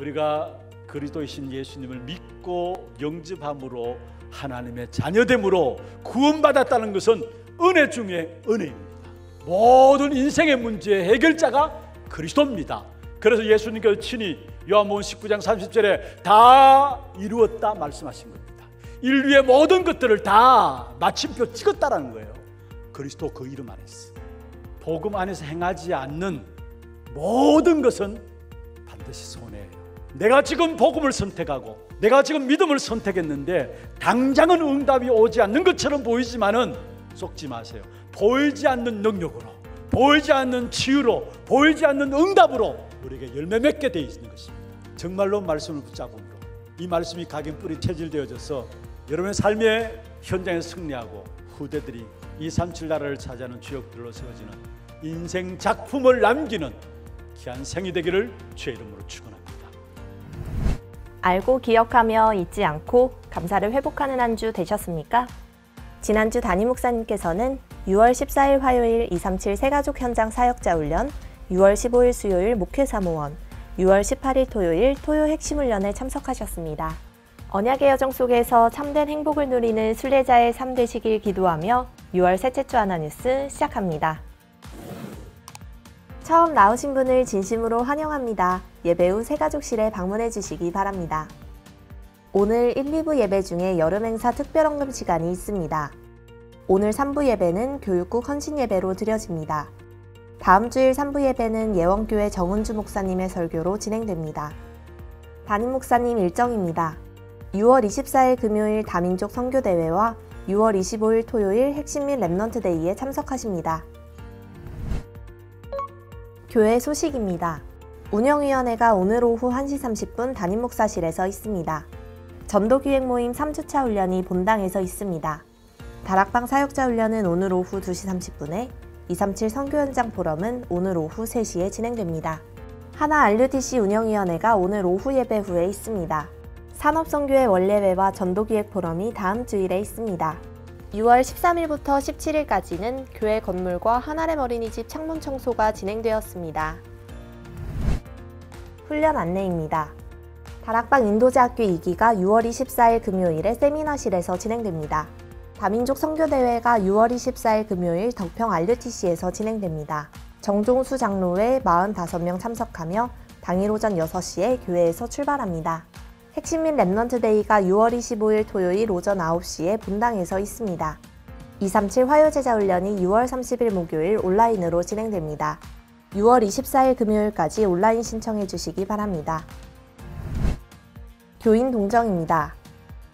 우리가 그리스도이신 예수님을 믿고 영접함으로 하나님의 자녀됨으로 구원받았다는 것은 은혜 중에 은혜입니다. 모든 인생의 문제의 해결자가 그리스도입니다. 그래서 예수님께서 친히 요한복음 19장 30절에 다 이루었다 말씀하신 겁니다. 인류의 모든 것들을 다 마침표 찍었다라는 거예요. 그리스도 그 이름 안에서 복음 안에서 행하지 않는 모든 것은 반드시 손해예요. 내가 지금 복음을 선택하고 내가 지금 믿음을 선택했는데 당장은 응답이 오지 않는 것처럼 보이지만은 속지 마세요. 보이지 않는 능력으로, 보이지 않는 치유로, 보이지 않는 응답으로 우리에게 열매 맺게 되어 있는 것입니다. 정말로 말씀을 붙잡음으로 이 말씀이 각인뿌리 체질되어져서 여러분의 삶의 현장에서 승리하고 후대들이 237 나라를 차지하는 주역들로 세워지는 인생 작품을 남기는 귀한 생이 되기를 주의 이름으로 축원합니다. 알고 기억하며 잊지 않고 감사를 회복하는 한 주 되셨습니까? 지난주 담임 목사님께서는 6월 14일 화요일 237 새가족 현장 사역자 훈련, 6월 15일 수요일 목회 사모원, 6월 18일 토요일 토요 핵심 훈련에 참석하셨습니다. 언약의 여정 속에서 참된 행복을 누리는 순례자의 삶 되시길 기도하며 6월 셋째 주 하나뉴스 시작합니다. 처음 나오신 분을 진심으로 환영합니다. 예배 후 새가족실에 방문해 주시기 바랍니다. 오늘 1, 2부 예배 중에 여름 행사 특별 언급 시간이 있습니다. 오늘 3부 예배는 교육국 헌신 예배로 드려집니다. 다음 주일 3부 예배는 예원교회 정은주 목사님의 설교로 진행됩니다. 담임 목사님 일정입니다. 6월 24일 금요일 다민족 선교대회와 6월 25일 토요일 핵심 및 랩넌트 데이에 참석하십니다. 교회 소식입니다. 운영위원회가 오늘 오후 1시 30분 담임 목사실에서 있습니다. 전도기획 모임 3주차 훈련이 본당에서 있습니다. 다락방 사역자 훈련은 오늘 오후 2시 30분에 237 선교 현장 포럼은 오늘 오후 3시에 진행됩니다. 하나RUDC 운영위원회가 오늘 오후 예배 후에 있습니다. 산업선교회 원례회와 전도기획 포럼이 다음 주일에 있습니다. 6월 13일부터 17일까지는 교회 건물과 하나렘 어린이집 창문 청소가 진행되었습니다. 훈련 안내입니다. 다락방 인도제학교 2기가 6월 24일 금요일에 세미나실에서 진행됩니다. 다민족 선교대회가 6월 24일 금요일 덕평 RUTC에서 진행됩니다. 정종수 장로 외 45명 참석하며 당일 오전 6시에 교회에서 출발합니다. 핵심 및 랩넌트 데이가 6월 25일 토요일 오전 9시에 본당에서 있습니다. 237 화요제자 훈련이 6월 30일 목요일 온라인으로 진행됩니다. 6월 24일 금요일까지 온라인 신청해 주시기 바랍니다. 교인 동정입니다.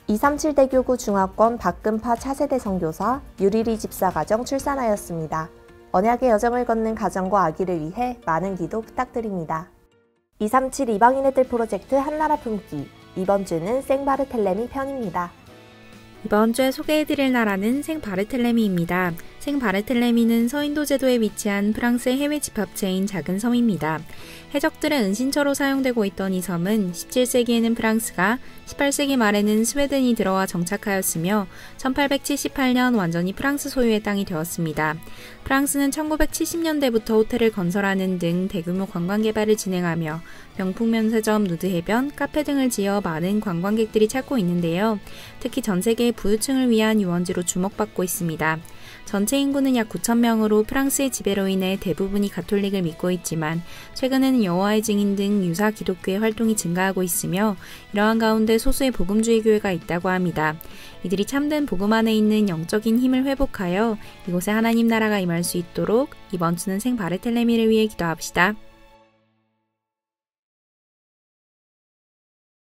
237 대교구 중화권 박근파 차세대 선교사 유리리 집사 가정 출산하였습니다. 언약의 여정을 걷는 가정과 아기를 위해 많은 기도 부탁드립니다. 237 이방인의 뜰 프로젝트 한나라 품기, 이번 주는 생바르텔레미 편입니다. 이번 주에 소개해드릴 나라는 생바르텔레미입니다. 생바르텔레미는 서인도 제도에 위치한 프랑스의 해외 집합체인 작은 섬입니다. 해적들의 은신처로 사용되고 있던 이 섬은 17세기에는 프랑스가, 18세기 말에는 스웨덴이 들어와 정착하였으며 1878년 완전히 프랑스 소유의 땅이 되었습니다. 프랑스는 1970년대부터 호텔을 건설하는 등 대규모 관광 개발을 진행하며 명품 면세점, 누드 해변, 카페 등을 지어 많은 관광객들이 찾고 있는데요. 특히 전 세계의 부유층을 위한 유원지로 주목받고 있습니다. 전체 인구는 약 9,000명으로 프랑스의 지배로 인해 대부분이 가톨릭을 믿고 있지만 최근에는 여호와의 증인 등 유사 기독교의 활동이 증가하고 있으며 이러한 가운데 소수의 복음주의 교회가 있다고 합니다. 이들이 참된 복음 안에 있는 영적인 힘을 회복하여 이곳에 하나님 나라가 임할 수 있도록 이번 주는 생바르텔레미를 위해 기도합시다.